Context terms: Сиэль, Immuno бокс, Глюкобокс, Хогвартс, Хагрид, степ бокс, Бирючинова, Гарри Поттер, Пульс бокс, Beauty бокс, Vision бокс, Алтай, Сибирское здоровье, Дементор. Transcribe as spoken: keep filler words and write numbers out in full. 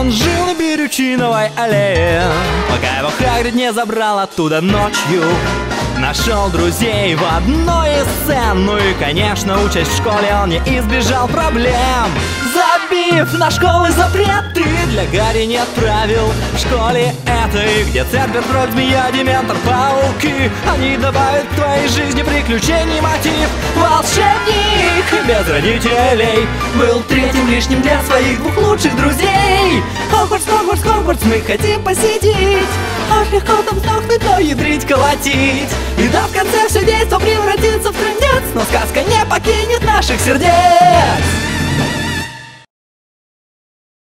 Он жил на Бирючиновой аллее, пока его Хагрид не забрал оттуда ночью. Нашел друзей в одной из сцен, ну и, конечно, учась в школе, он не избежал проблем. Забив на школы запреты, для Гарри нет правил в школе этой, где Цербер, Тролль, Змея, Дементор, Пауки. Они добавят в твоей жизни приключений мотив. Волшебник без родителей был третьим лишним для своих двух лучших друзей. Хогвартс, Хогвартс, Хогвартс, мы хотим посетить, ах, легко там сдохнуть, но ядрить, колотить. И да, в конце все действо превратится в трындец, но сказка не покинет наших сердец.